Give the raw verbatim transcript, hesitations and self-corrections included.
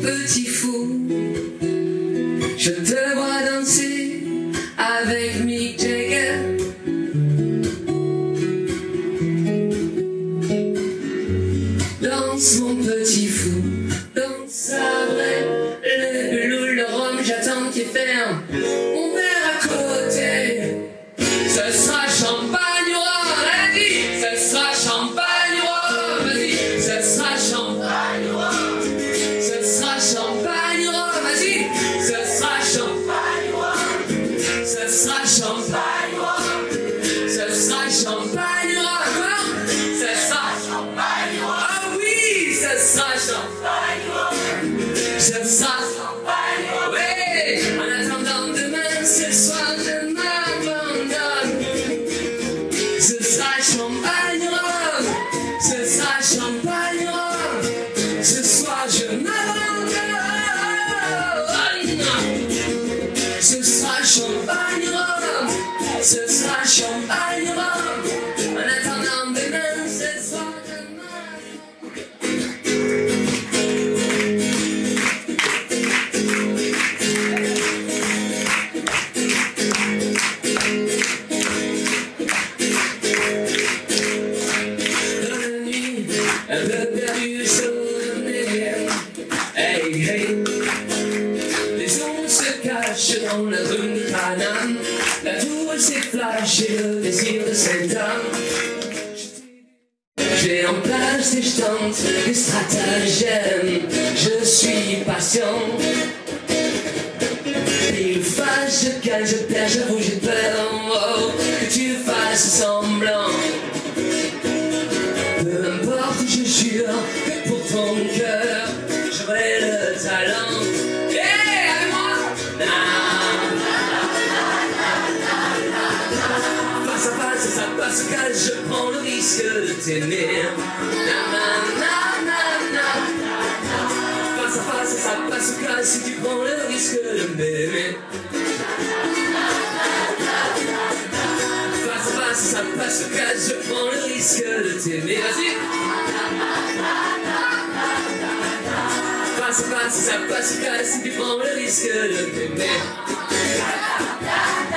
petit fou, je te vois danser avec Mick Jagger. Danse mon petit fou, danse après le loulou, le rhum, j'attends qu'il ferme. On verra à côté, ce sera champagne roi, vas-y, ce sera champagne roi, vas-y, ce sera champagne roi, ce sera champagne roi, vas-y, ce sera champagne roi, ce sera champagne roi, ce sera champagne roi, ce sera champagne roi. Ce sera champagne, ce sera champagne, oui. En attendant demain, ce soir je m'abandonne. Ce sera champagne, ce sera champagne, ce soir je m'abandonne. Ce sera champagne, ce sera champagne, en attendant demain, ce soir je m'abandonne. Hey, hey. Les ondes se cachent dans la rue de Paname, la tour s'efflache et le désir de Saint-Anne. J'ai en place des jetantes, des stratagèmes, je suis patient. Il fâche, je calme, je perds, j'avoue, j'ai peur, oh, que tu fasses semblant. Peu importe, je jure que pour ton cœur, j'aurai le talent. Hey, avec moi. Na, na, na, na, na, na. Face à face, ça passe au calme, je prends le risque de t'aimer. Na, na, na, na, na, na. Face à face, ça passe au calme, si tu prends le risque de m'aimer. Face à face, ça passe au calme, je prends le risque de t'aimer. Vas-y. Face à face, ça passe au calme, si tu prends le risque de t'aimer.